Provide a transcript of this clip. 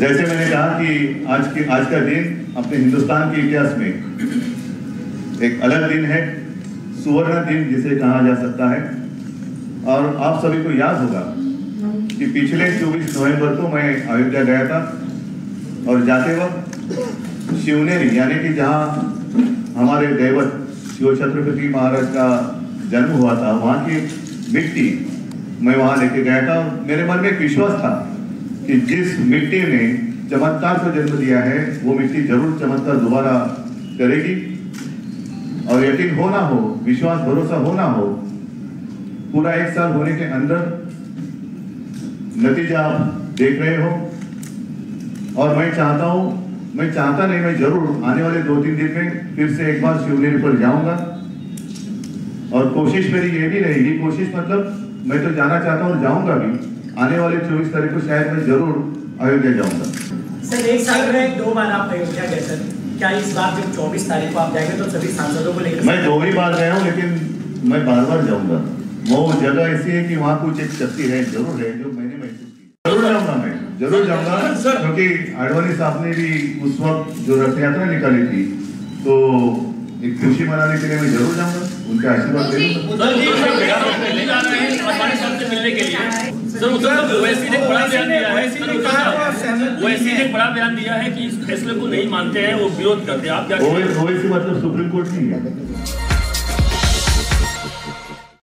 जैसे मैंने कहा कि आज का दिन अपने हिंदुस्तान के इतिहास में एक अलग दिन है, सुवर्ण दिन जिसे कहा जा सकता है। और आप सभी को याद होगा कि पिछले 24 नवंबर को मैं अयोध्या गया था और जाते वक्त शिवनेरी यानी कि जहाँ हमारे दैवत शिव छत्रपति महाराज का जन्म हुआ था वहाँ की मिट्टी मैं वहाँ लेके गया था। मेरे मन में एक विश्वास था कि जिस मिट्टी ने चमत्कार को जन्म दिया है वो मिट्टी जरूर चमत्कार दोबारा करेगी। और यकीन हो ना हो, विश्वास भरोसा हो ना हो, पूरा एक साल होने के अंदर नतीजा आप देख रहे हो। और मैं जरूर आने वाले 2-3 दिन में फिर से एक बार शिवनेरी पर जाऊंगा। और कोशिश मेरी ये भी रहेगी, कोशिश मतलब मैं तो जाना चाहता हूँ और जाऊंगा भी। आने वाले 24 तारीख को शायद मैं जरूर अयोध्या जाऊंगा। सर, एक साल में 2 बार आप अयोध्या गए सर, क्या इस बार जब 24 तारीख को आप जाएंगे तो सभी सांसदों को लेकर? मैं 2 ही बार गया हूँ, लेकिन मैं बार-बार जाऊँगा। वो जगह ऐसी है कि वहाँ कुछ एक शक्ति है, जरूर है, जो मैंने महसूस की। जरूर जाऊँगा, क्योंकि आडवाणी साहब ने भी उस वक्त जो रथ यात्रा निकाली थी तो एक खुशी मनाने के लिए मैं जरूर जाऊँगा, उनके आशीर्वाद लेंगे। आप क्या, ओवैसी मतलब सुप्रीम कोर्ट नहीं है?